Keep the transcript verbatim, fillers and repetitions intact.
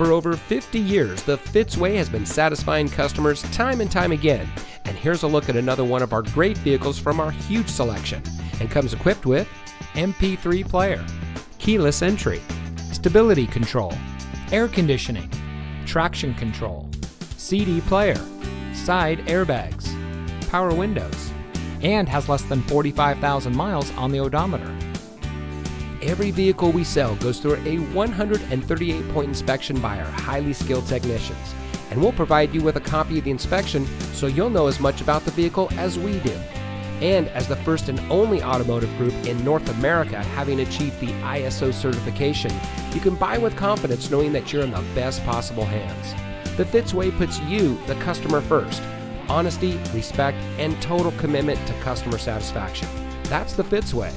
For over fifty years, the Fitzway has been satisfying customers time and time again. And here's a look at another one of our great vehicles from our huge selection, and comes equipped with M P three player, keyless entry, stability control, air conditioning, traction control, C D player, side airbags, power windows, and has less than forty-five thousand miles on the odometer. Every vehicle we sell goes through a one hundred thirty-eight point inspection by our highly skilled technicians, and we'll provide you with a copy of the inspection so you'll know as much about the vehicle as we do. And as the first and only automotive group in North America having achieved the I S O certification, you can buy with confidence knowing that you're in the best possible hands. The Fitzway puts you, the customer, first. Honesty, respect, and total commitment to customer satisfaction. That's the Fitzway.